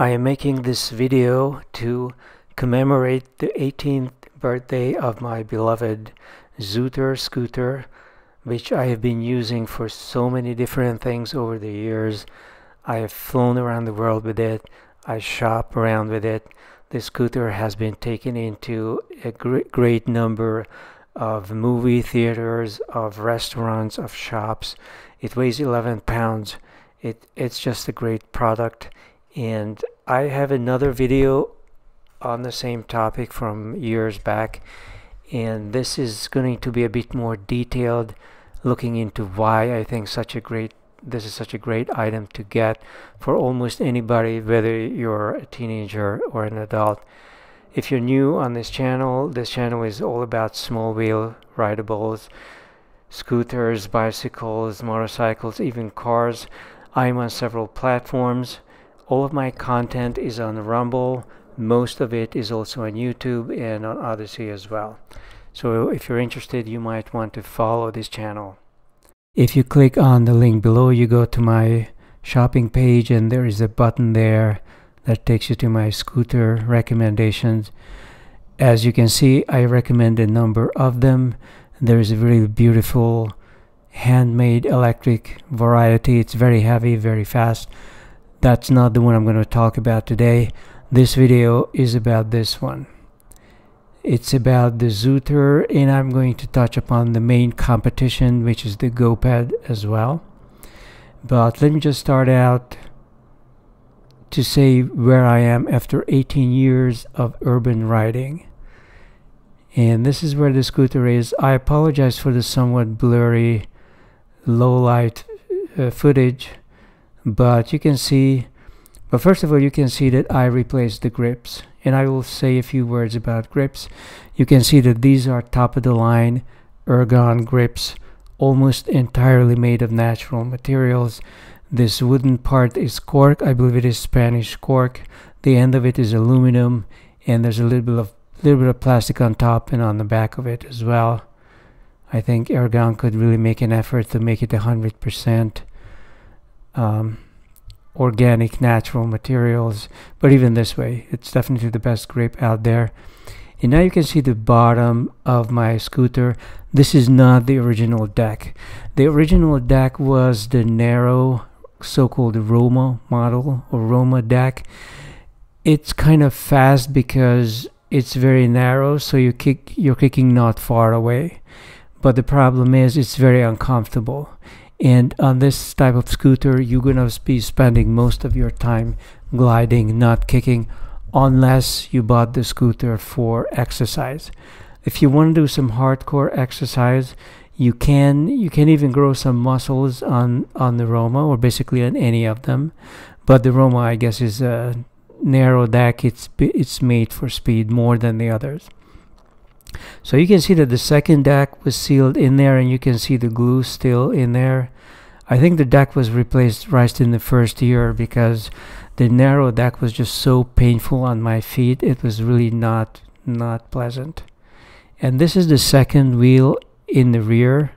I am making this video to commemorate the 18th birthday of my beloved Xootr scooter, which I have been using for so many different things over the years. I have flown around the world with it. I shop around with it. The scooter has been taken into a great number of movie theaters, of restaurants, of shops. It weighs 11 pounds. It's just a great product. And I have another video on the same topic from years back, and this is going to be a bit more detailed, looking into why I think this is such a great item to get for almost anybody, whether you're a teenager or an adult. If you're new on this channel is all about small wheel rideables, scooters, bicycles, motorcycles, even cars. I'm on several platforms. All of my content is on Rumble. Most of it is also on YouTube and on Odysee as well. So if you're interested, you might want to follow this channel. If you click on the link below, you go to my shopping page, and there is a button there that takes you to my scooter recommendations. As you can see, I recommend a number of them. There is a really beautiful handmade electric variety. It's very heavy, very fast. That's not the one I'm going to talk about today. This video is about this one. It's about the Xootr, and I'm going to touch upon the main competition, which is the GoPed as well. But let me just start out to say where I am after 18 years of urban riding. And this is where the scooter is. I apologize for the somewhat blurry, low-light footage. But you can see, but first of all, you can see that I replaced the grips, and I will say a few words about grips. You can see that these are top of the line Ergon grips, almost entirely made of natural materials. This wooden part is cork, I believe it is Spanish cork. The end of it is aluminum, and there's a little bit of plastic on top and on the back of it as well. I think Ergon could really make an effort to make it 100% organic natural materials, but even this way, it's definitely the best grip out there. And now you can see the bottom of my scooter. This is not the original deck. The original deck was the narrow so-called Roma model or Roma deck. It's kind of fast because it's very narrow, so you're kicking not far away, but the problem is it's very uncomfortable. And on this type of scooter, you're going to be spending most of your time gliding, not kicking, unless you bought the scooter for exercise. If you want to do some hardcore exercise, you can even grow some muscles on the Roma, or basically on any of them. But the Roma, I guess, is a narrow deck. It's made for speed more than the others. So you can see that the second deck was sealed in there, and you can see the glue still in there. I think the deck was replaced right in the first year because the narrow deck was just so painful on my feet. It was really not pleasant. And this is the second wheel in the rear.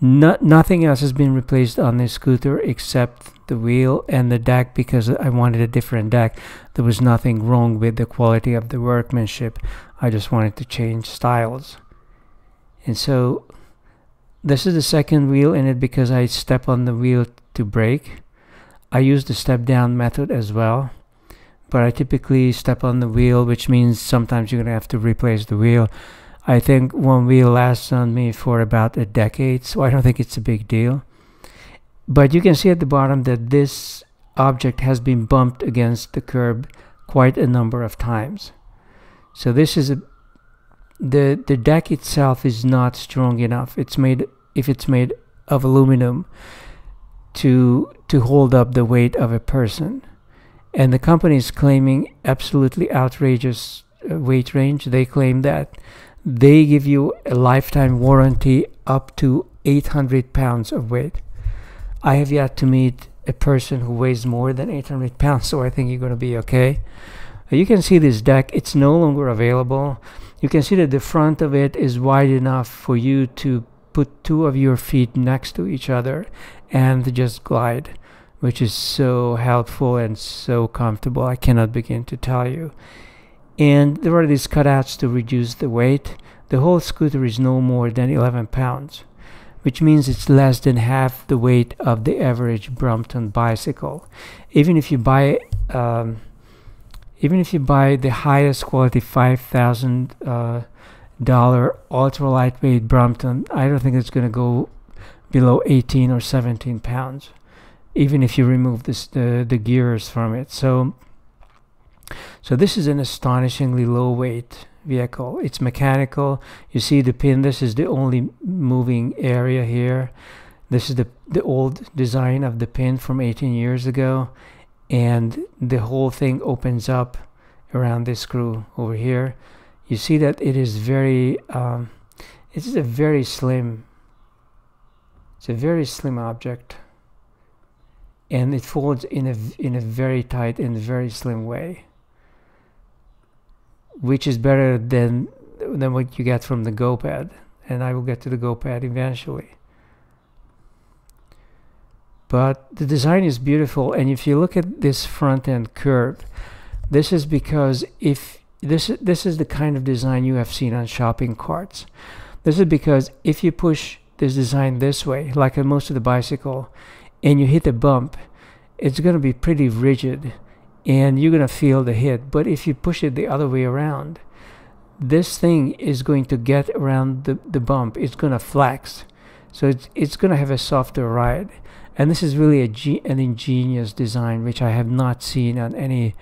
Nothing else has been replaced on this scooter except the wheel and the deck, because I wanted a different deck. There was nothing wrong with the quality of the workmanship. I just wanted to change styles. And so this is the second wheel in it because I step on the wheel to brake. I use the step down method as well, but I typically step on the wheel, which means sometimes you're going to have to replace the wheel. I think one wheel lasts on me for about a decade, so I don't think it's a big deal. But you can see at the bottom that this object has been bumped against the curb quite a number of times. So this is the deck itself is not strong enough. If it's made of aluminum to hold up the weight of a person. And the company is claiming absolutely outrageous weight range. They claim that they give you a lifetime warranty up to 800 pounds of weight. I have yet to meet a person who weighs more than 800 pounds, so I think you're going to be okay. You can see this deck, it's no longer available. You can see that the front of it is wide enough for you to put two of your feet next to each other and just glide. which is so helpful and so comfortable. I cannot begin to tell you. And there are these cutouts to reduce the weight. The whole Xootr is no more than 11 pounds, which means it's less than half the weight of the average Brompton bicycle. Even if you buy the highest quality $5,000 ultra lightweight Brompton, I don't think it's going to go below 18 or 17 pounds, even if you remove the gears from it. So this is an astonishingly low weight vehicle. It's mechanical. You see the pin. This is the only moving area here. This is the old design of the pin from 18 years ago, and the whole thing opens up around this screw over here. You see that it is very it's a very slim object, and it folds in a very tight and very slim way, which is better than what you get from the GoPed, and I will get to the GoPed eventually. But the design is beautiful, and if you look at this front end curve, this is because this is the kind of design you have seen on shopping carts. This is because if you push this design this way, like on most of the bicycle, and you hit a bump, it's going to be pretty rigid, and you're going to feel the hit. But if you push it the other way around, this thing is going to get around the bump. It's going to flex. So it's going to have a softer ride. And this is really an ingenious design, which I have not seen on any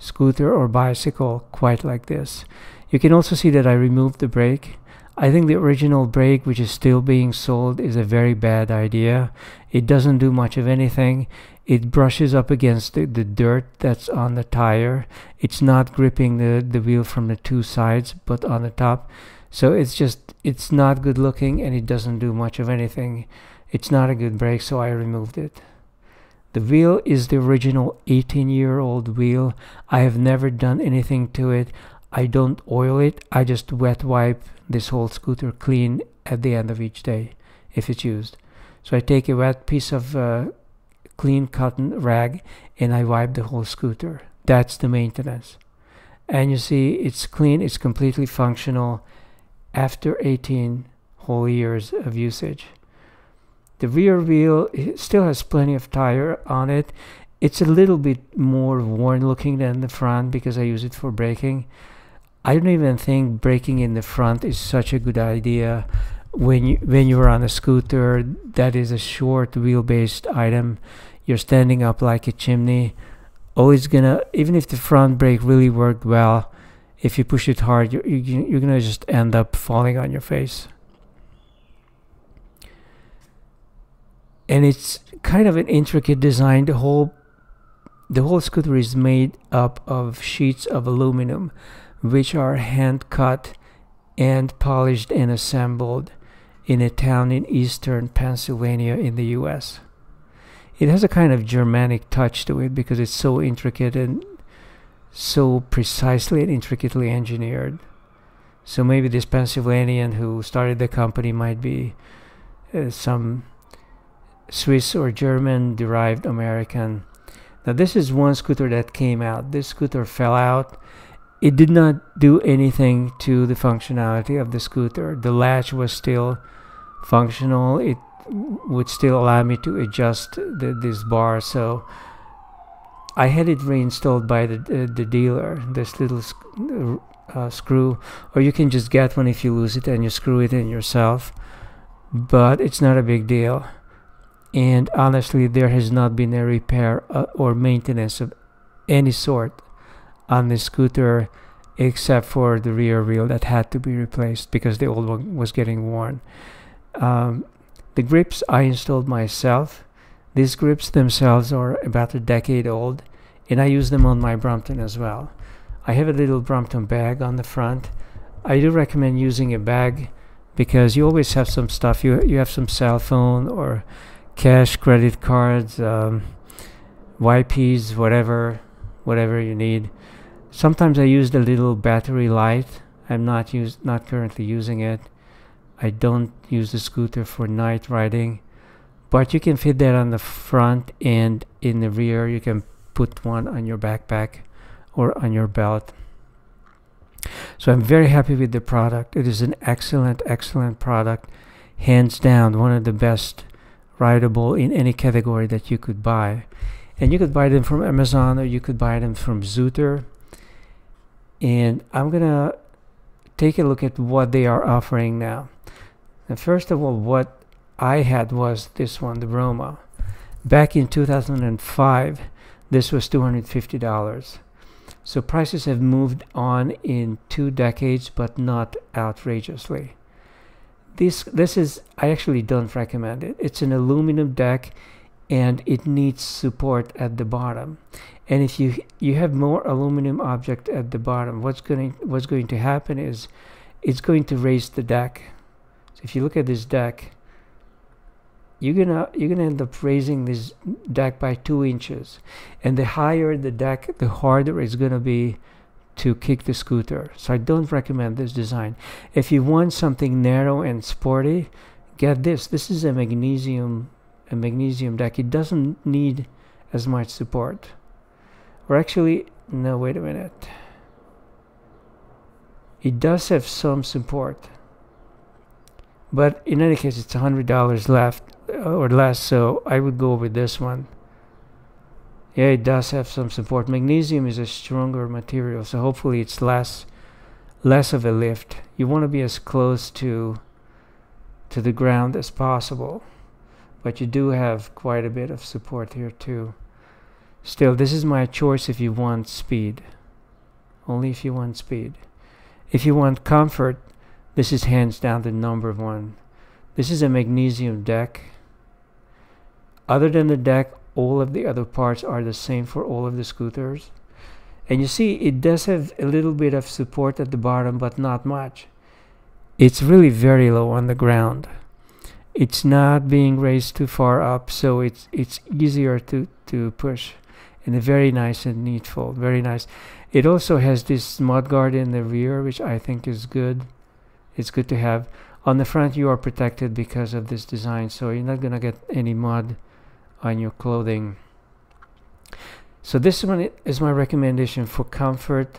Xootr or bicycle quite like this. You can also see that I removed the brake. I think the original brake, which is still being sold, is a very bad idea. It doesn't do much of anything. It brushes up against the dirt that's on the tire. It's not gripping the wheel from the two sides, but on the top. So it's not good looking, and it doesn't do much of anything. It's not a good brake, so I removed it. The wheel is the original 18-year-old wheel. I have never done anything to it. I don't oil it. I just wet wipe this whole Xootr clean at the end of each day if it's used. So I take a wet piece of clean cotton rag and I wipe the whole Xootr. That's the maintenance. And you see, it's clean, it's completely functional after 18 whole years of usage. The rear wheel still has plenty of tire on it. It's a little bit more worn looking than the front because I use it for braking. I don't even think braking in the front is such a good idea when you're on a Xootr. That is a short wheel-based item. You're standing up like a chimney. Even if the front brake really worked well, if you push it hard, you're gonna just end up falling on your face. And it's kind of an intricate design. The whole Xootr is made up of sheets of aluminum, which are hand cut and polished and assembled in a town in eastern Pennsylvania in the US. It has a kind of Germanic touch to it because it's so intricate and so precisely and intricately engineered. So maybe this Pennsylvanian who started the company might be some Swiss or German derived American. Now this is one Xootr that came out. This Xootr fell out. It did not do anything to the functionality of the Xootr. The latch was still functional. It would still allow me to adjust this bar. So I had it reinstalled by the dealer, this little screw. Or you can just get one if you lose it and you screw it in yourself. But it's not a big deal. And honestly, there has not been a repair or maintenance of any sort on the Xootr, except for the rear wheel that had to be replaced because the old one was getting worn. The grips I installed myself. These grips themselves are about a decade old, and I use them on my Brompton as well. I have a little Brompton bag on the front. I do recommend using a bag because you always have some stuff. You have some cell phone or cash, credit cards, YPs, whatever you need. Sometimes I use the little battery light. I'm not currently using it. I don't use the Xootr for night riding, but you can fit that on the front, and in the rear you can put one on your backpack or on your belt. So I'm very happy with the product. It is an excellent, excellent product, hands down one of the best rideable in any category that you could buy. And you could buy them from Amazon, or you could buy them from Xootr. And I'm gonna take a look at what they are offering now. And first of all, what I had was this one, the Roma. Back in 2005, this was $250. So prices have moved on in 2 decades, but not outrageously. This is, I actually don't recommend it. It's an aluminum deck, and it needs support at the bottom. And if you have more aluminum object at the bottom, what's going to happen is it's going to raise the deck. So if you look at this deck, you're gonna end up raising this deck by 2 inches, and the higher the deck, the harder it's gonna be to kick the scooter. So I don't recommend this design. If you want something narrow and sporty, get this. This is a magnesium deck. It doesn't need as much support. Or actually, no, wait a minute. It does have some support. But in any case, it's $100 left or less, so I would go with this one. Yeah, it does have some support. Magnesium is a stronger material, so hopefully it's less of a lift. You want to be as close to the ground as possible, but you do have quite a bit of support here too. Still, this is my choice if you want speed. Only if you want speed. If you want comfort, this is hands down the number one. This is a magnesium deck. Other than the deck, all of the other parts are the same for all of the scooters. And you see, it does have a little bit of support at the bottom, but not much. It's really very low on the ground. It's not being raised too far up, so it's easier to push. And very nice and neatful, very nice. It also has this mudguard in the rear, which I think is good. It's good to have. On the front, you are protected because of this design, so you're not gonna get any mud on your clothing. So this one is my recommendation for comfort.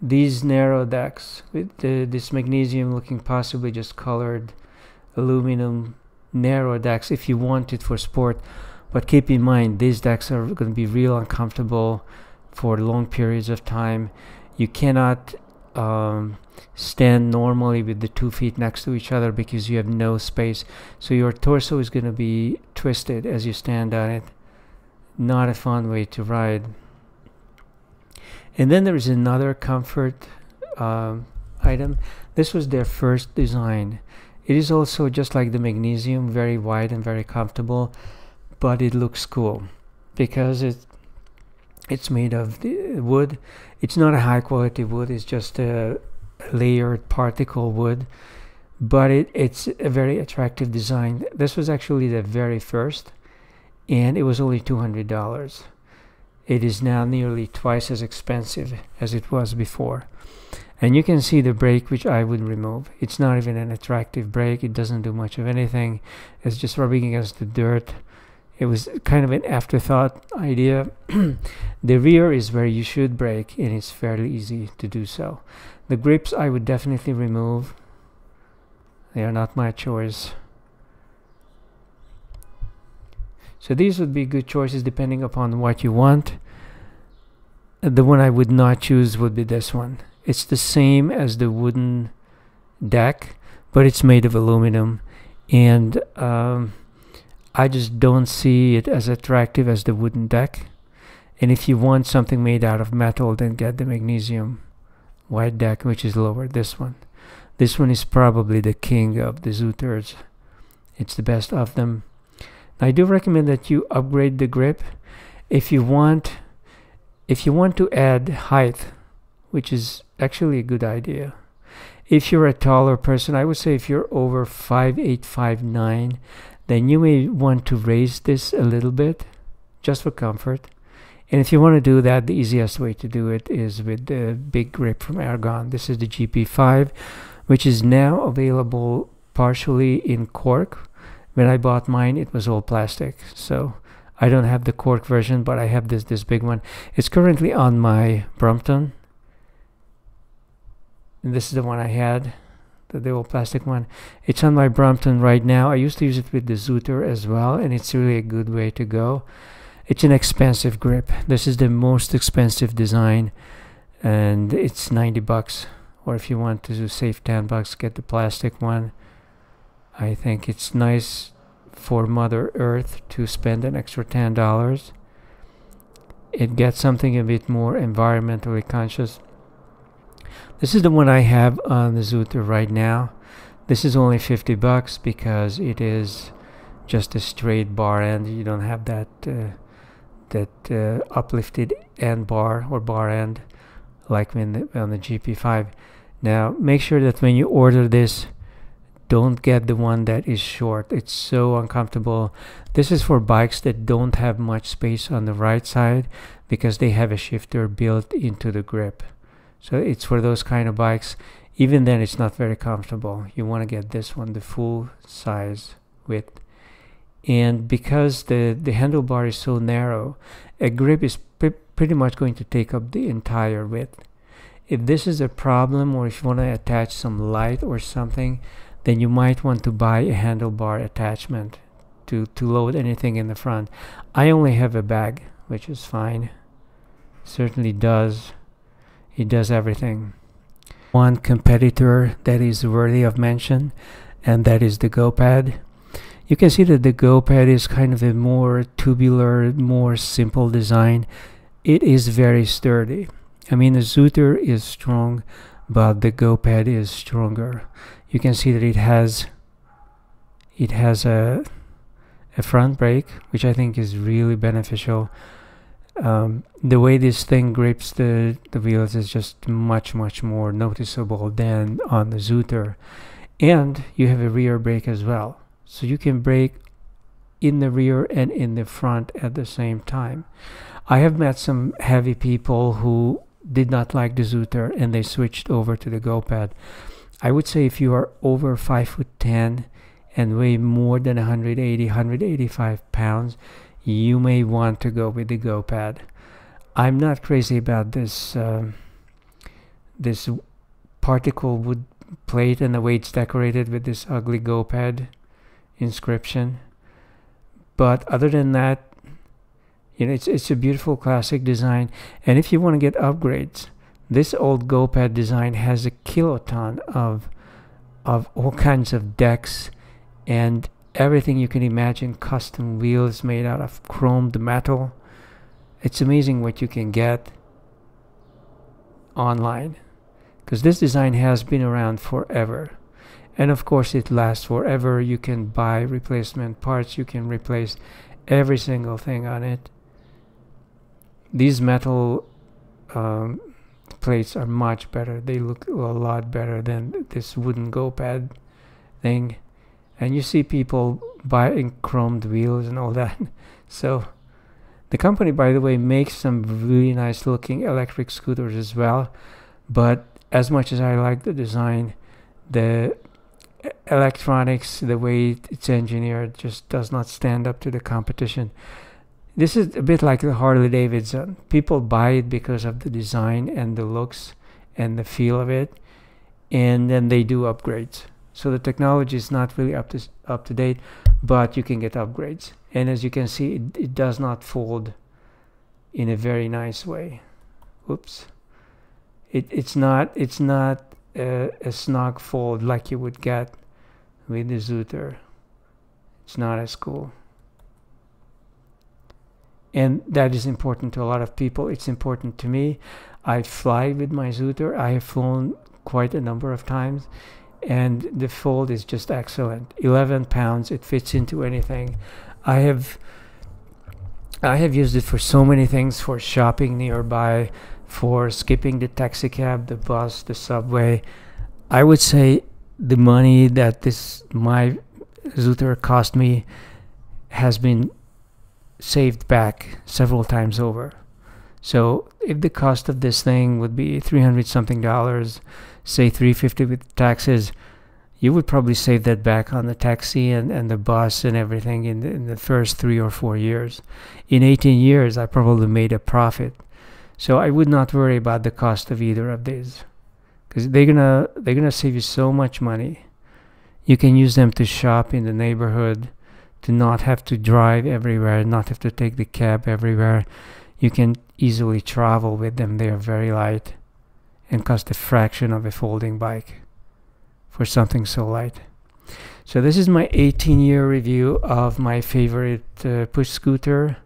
These narrow decks with this magnesium looking, possibly just colored aluminum narrow decks if you want it for sport. But keep in mind, these decks are going to be real uncomfortable for long periods of time. You cannot stand normally with the 2 feet next to each other because you have no space, so your torso is going to be twisted as you stand on it. Not a fun way to ride. And then there is another comfort item. This was their first design. It is also just like the magnesium, very wide and very comfortable, but it looks cool because it's made of the wood. It's not a high quality wood, it's just a layered particle wood, but it's a very attractive design. This was actually the very first, and it was only $200. It is now nearly twice as expensive as it was before. And you can see the brake, which I would remove. It's not even an attractive brake. It doesn't do much of anything. It's just rubbing against the dirt. It was kind of an afterthought idea. The rear is where you should brake, and it's fairly easy to do so. The grips I would definitely remove. They are not my choice. So these would be good choices depending upon what you want. The one I would not choose would be this one. It's the same as the wooden deck, but it's made of aluminum, and I just don't see it as attractive as the wooden deck. And if you want something made out of metal, then get the magnesium white deck, which is lower. This one is probably the king of the Xootrs. It's the best of them. I do recommend that you upgrade the grip if you want to add height, which is actually a good idea. If you're a taller person, I would say if you're over 5'8", 5'9", then you may want to raise this a little bit, just for comfort. And if you want to do that, the easiest way to do it is with the big grip from Ergon. This is the GP5, which is now available partially in cork When I bought mine, it was all plastic, so I don't have the cork version, but I have this big one. It's currently on my Brompton, and this is the one I had, the old plastic one. It's on my Brompton right now. I used to use it with the Xootr as well, and it's really a good way to go. It's an expensive grip. This is the most expensive design, and it's $90, or if you want to save $10, get the plastic one. I think it's nice for Mother Earth to spend an extra $10. It gets something a bit more environmentally conscious. This is the one I have on the Xootr right now. This is only $50 because it is just a straight bar end. You don't have that uplifted end bar or bar end like on the GP5. Now make sure that when you order this, don't get the one that is short. It's so uncomfortable. This is for bikes that don't have much space on the right side because they have a shifter built into the grip. So it's for those kind of bikes. Even then, it's not very comfortable. You want to get this one, the full size width. And because the handlebar is so narrow, a grip is pretty much going to take up the entire width. If this is a problem, or if you want to attach some light or something, then you might want to buy a handlebar attachment to load anything in the front. I only have a bag, which is fine. Certainly does. It does everything. One competitor that is worthy of mention, and that is the GoPed. You can see that the GoPed is kind of a more tubular, more simple design. It is very sturdy. I mean, the Xootr is strong, but the GoPed is stronger. You can see that it has a front brake, which I think is really beneficial. The way this thing grips the wheels is just much more noticeable than on the Xootr. And you have a rear brake as well, so you can brake in the rear and in the front at the same time. I have met some heavy people who did not like the Xootr and they switched over to the GoPed. I would say if you are over 5'10" and weigh more than 185 pounds, you may want to go with the GoPed. I'm not crazy about this this particle wood plate and the way it's decorated with this ugly GoPed inscription. But other than that, you know, it's a beautiful classic design. And if you want to get upgrades, this old GoPed design has a kiloton of all kinds of decks and everything you can imagine, custom wheels made out of chromed metal. It's amazing what you can get online, because this design has been around forever, and of course it lasts forever. You can buy replacement parts, you can replace every single thing on it. These metal plates are much better. They look a lot better than this wooden GoPed thing. And you see people buying chromed wheels and all that. So the company, by the way, makes some really nice looking electric scooters as well. But as much as I like the design, the electronics, the way it's engineered, just does not stand up to the competition. This is a bit like the Harley Davidson. People buy it because of the design and the looks and the feel of it, and then they do upgrades. So the technology is not really up to date, but you can get upgrades. And as you can see, it does not fold in a very nice way. Oops. It's not a snug fold like you would get with the Xootr. It's not as cool. And that is important to a lot of people. It's important to me. I fly with my Xootr. I have flown quite a number of times, and the fold is just excellent. 11 pounds, it fits into anything. I have used it for so many things, for shopping nearby, for skipping the taxi cab, the bus, the subway. I would say the money that my Xootr cost me has been saved back several times over. So if the cost of this thing would be $300 something, say $350 with taxes, you would probably save that back on the taxi and the bus and everything in the first 3 or 4 years. In 18 years, I probably made a profit. So I would not worry about the cost of either of these, because they're gonna save you so much money. You can use them to shop in the neighborhood, to not have to drive everywhere, not have to take the cab everywhere. You can easily travel with them. They are very light and cost a fraction of a folding bike for something so light. So this is my 18-year review of my favorite push scooter.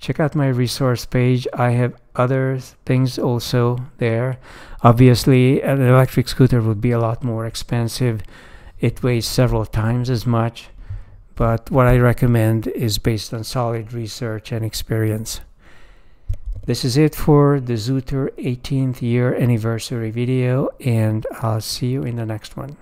Check out my resource page. I have other things also there. Obviously, an electric scooter would be a lot more expensive. It weighs several times as much. But what I recommend is based on solid research and experience. This is it for the Xootr 18th year anniversary video, and I'll see you in the next one.